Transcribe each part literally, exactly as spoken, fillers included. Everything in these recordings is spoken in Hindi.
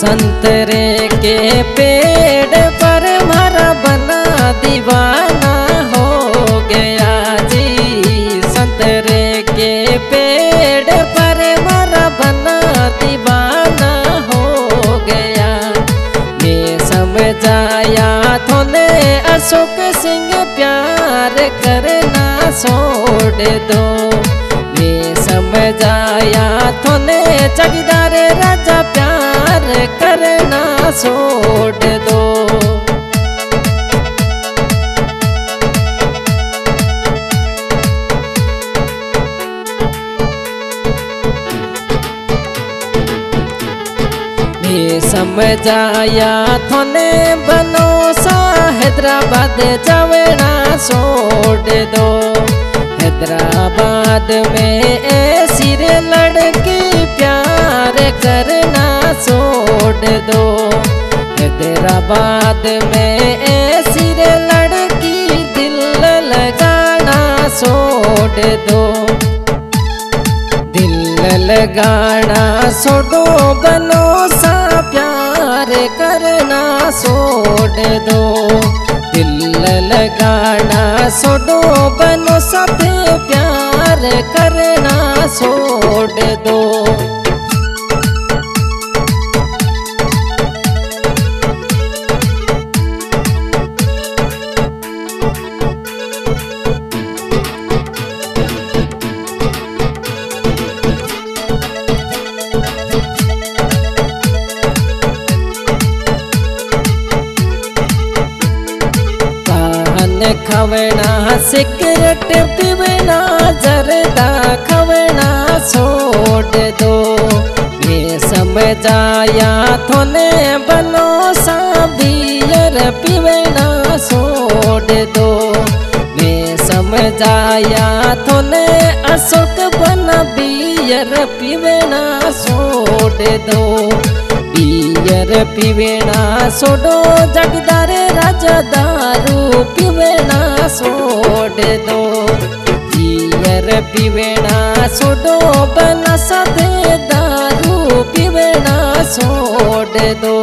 संतरे के पेड़ पर मरा बना दीवाना हो गया जी। संतरे के पेड़ पर मरा बना दीवाना हो गया। मैं समझाया तूने अशोक सिंह प्यार करना छोड़ दो। मैं समझाया तूने जगदार राजा प्यार करना छोड़ दो। मैं समझाया तूने बनो सा हैदराबाद जावना छोड़ दो। हैदराबाद में ऐसी लड़की प्यार करना छोड़ दो। हैदराबाद में ऐसी लड़की दिल लगाना छोड़ दो। दिल लगाना छोड़ो बनो सा प्यार करना छोड़ दो। दिल लगाना छोड़ो बनो सब प्यार करना छोड़ दो। खवना सिगरेट पीवना जरदा खवना छोड़ दो। मैं समझाया तूने बनो सा बियर पीवना छोड़ दो। मैं समझाया तूने अशोक बना बियर पीवना छोड़ दो। बियर पीवना छोड़ो जगदार राजा दारू पीवना छोड़ दो। बियर पीवना छोड़ो बना सदे दारू पीवना छोड़ दो।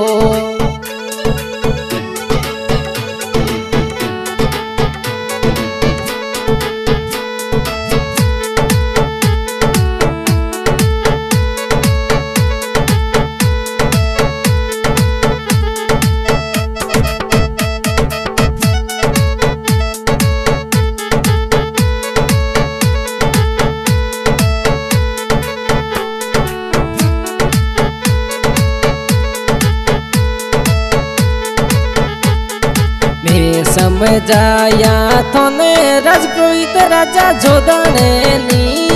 समझाया तूने राजपुरोहित राजा जोधा ने ली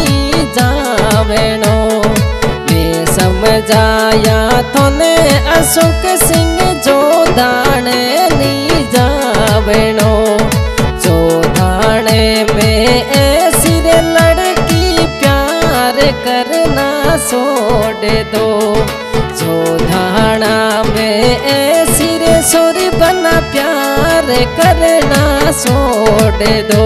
जावेनो। मैं समझाया तूने अशोक सिंह जोधा ने ली जावेनो। जोधा ने में ऐसी लड़की प्यार करना छोड़ दो। जोधाना में ऐसी सोरी बना प्यार करना छोड़ दो।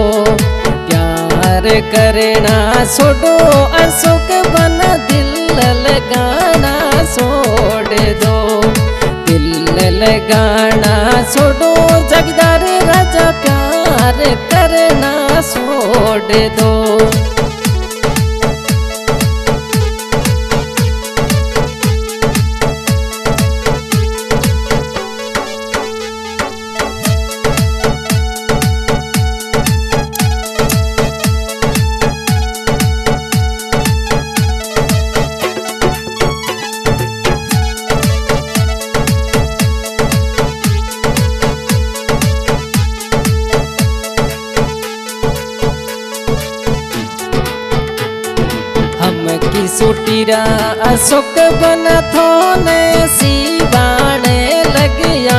प्यार करना छोड़ो अशोक बना दिल लगाना छोड़ दो। दिल लगाना छोड़ो जगदार राजा प्यार करना छोड़ दो। सूटीरा अशोक बना थोने शिवाने लगिया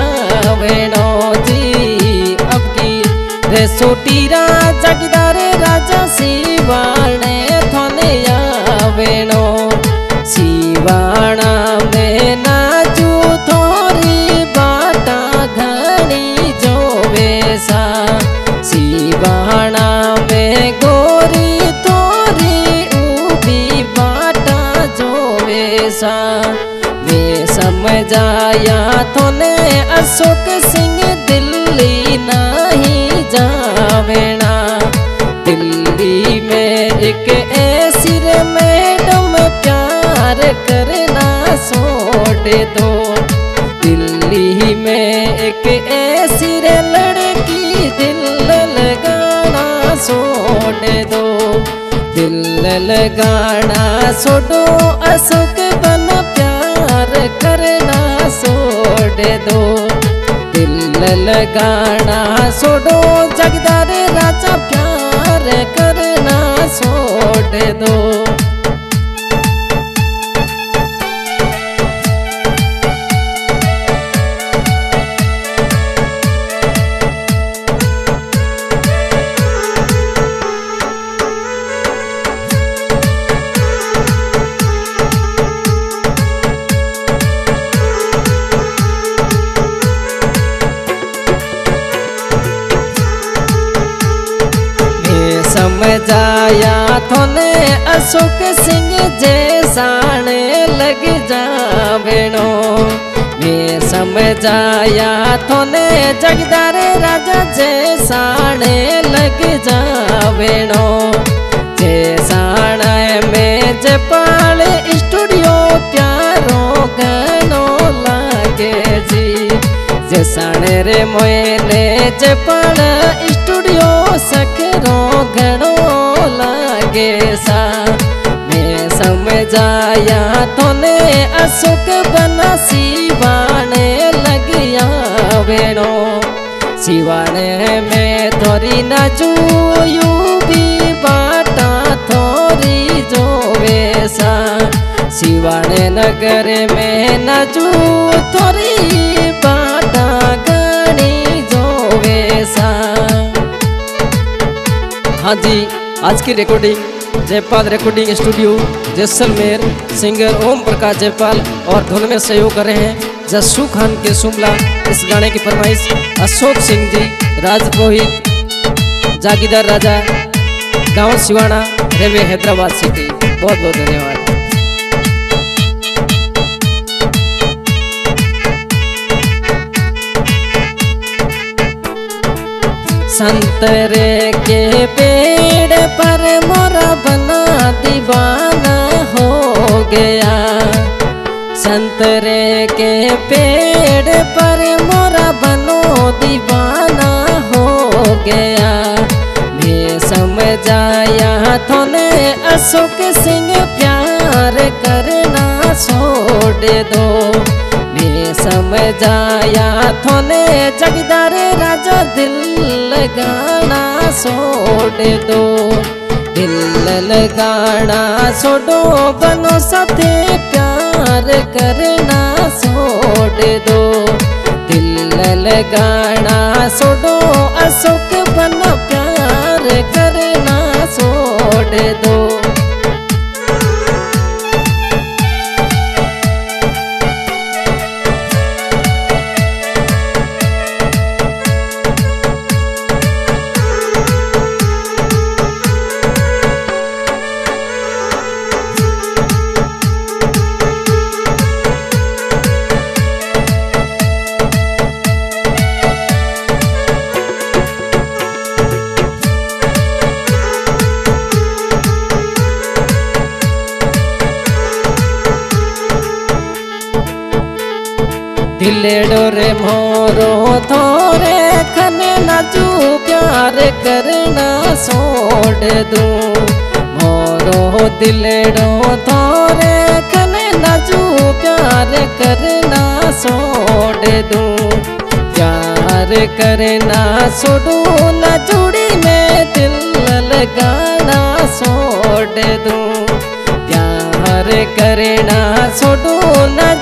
वेणो जी। अब की रे सूटीरा जगदार राजा शिवाने थोने या वेणो। शिवाना में नाचू थोरी बाटा घनी जो वेसा। शिवाना में गोरी थोरी बाटा जो वेसा। समझाया तूने अशोक सिंह दिल्ली नहीं जावेना। दिल्ली में एक ऐसी मैडम प्यार करना छोड़ दो। दिल्ली में एक ऐसी लड़की दिल लगाना छोड़ दो। दिल लगाना छोड़ो अशोक बन प्यार करना छोड़ दो। दिल लगाना छोड़ो जगदार राजा प्यार करना छोड़ दो। समझाया तूने अशोक सिंह जैसा लग जावेनो। मैं समझाया तूने जगदार राजा जैसा लग जावेनो। जैसा में जयपाल स्टूडियो प्यारो गानो लागे जी। जैसा रे मैंने जयपाल स्टूडियो सखरो घणो लागे सा। मैं समझाया तूने अशोक बना शिवाने लग जावेनो। शिवाने में थोड़ी नाचू यू भी बाटा थोड़ी जो वैसा। शिवाने नगर में नाचू थोड़ी बाटा गानी जो वैसा। हाँ जी, आज की recording Jaipal recording studio Jaisalmer, singer Om Prakash Jaipal और धुन में सहयोग कर रहे हैं जस्सू खान के सुमला। इस गाने की फरमाइश अशोक सिंह जी, राजपुरोहित जागीदार राजा, गांव शिवाना, रेलवे हैदराबाद सिटी। बहुत बहुत धन्यवाद। संतरे के पेड़ पर मोरा बना दीवाना हो गया। संतरे के पेड़ पर मोरा बनो दीवाना हो गया। मैं समझाया तूने अशोक सिंह प्यार करना छोड़ दो। मैं समझाया तूने जगदार राजा दिल लगाना छोड़ दो। दिल लगाना छोड़ो बनो साथे प्यार करना छोड़ दो। दिल लगाना छोड़ो अशोक बनो प्यार करना छोड़ दो। दिलेड़ो रे मोरो थोरे खने नाचू प्यार करना छोड़ दो। मोरो दिलेड़ो थोरे खने नाचू प्यार करना छोड़ दो। प्यार करना छोड़ू ना जोड़ी में दिल लगाना छोड़ दो। प्यार करना छोड़ू ना